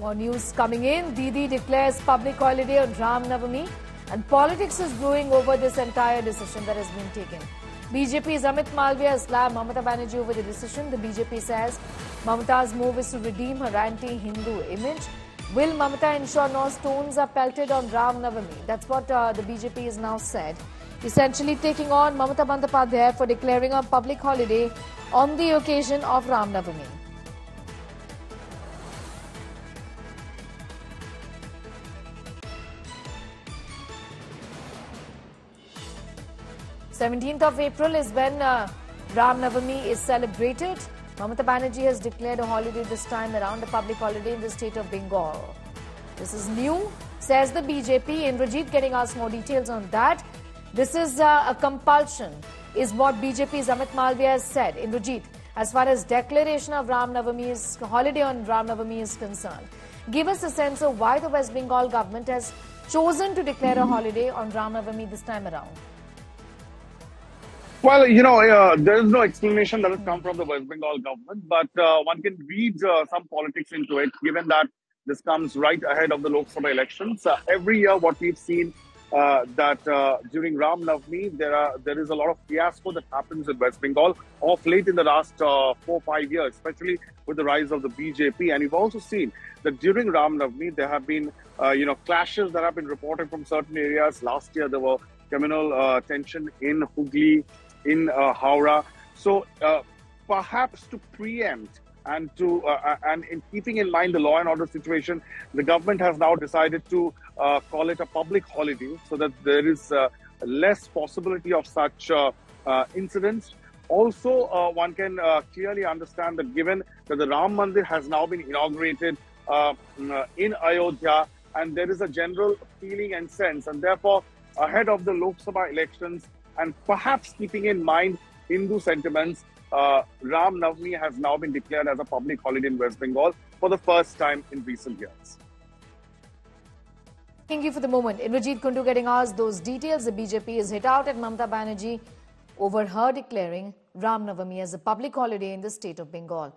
More news coming in. Didi declares public holiday on Ram Navami, and politics is brewing over this entire decision that has been taken. BJP's Amit Malviya has slammed Mamata Banerjee over the decision. The BJP says Mamata's move is to redeem her anti-Hindu image. Will Mamata ensure no stones are pelted on Ram Navami? That's what the BJP has now said. Essentially taking on Mamata Bandapadhyay for declaring a public holiday on the occasion of Ram Navami. The 17th of April is when Ram Navami is celebrated. Mamata Banerjee has declared a holiday this time around, a public holiday in the state of Bengal. This is new, says the BJP. Indrajit getting us more details on that. This is a compulsion, is what BJP's Amit Malviya has said. Indrajit, as far as declaration of Ram Navami's holiday on Ram Navami is concerned, give us a sense of why the West Bengal government has chosen to declare a holiday on Ram Navami this time around. Well, you know, there is no explanation that has come from the West Bengal government, but one can read some politics into it, given that this comes right ahead of the Lok Sabha elections. Every year, what we've seen that during Ram Navami, there is a lot of fiasco that happens in West Bengal of late in the last 4 or 5 years, especially with the rise of the BJP. And you've also seen that during Ram Navami, there have been, you know, clashes that have been reported from certain areas. Last year, there were communal tension in Hooghly, in Howrah. So perhaps to preempt and to and in keeping in mind the law and order situation, the government has now decided to call it a public holiday so that there is less possibility of such incidents. Also, one can clearly understand that given that the Ram Mandir has now been inaugurated in Ayodhya, and there is a general feeling and sense, and therefore ahead of the Lok Sabha elections, and perhaps keeping in mind Hindu sentiments, Ram Navami has now been declared as a public holiday in West Bengal for the first time in recent years. Thank you for the moment. Indrajit Kundu getting us those details. The BJP is hit out at Mamata Banerjee over her declaring Ram Navami as a public holiday in the state of Bengal.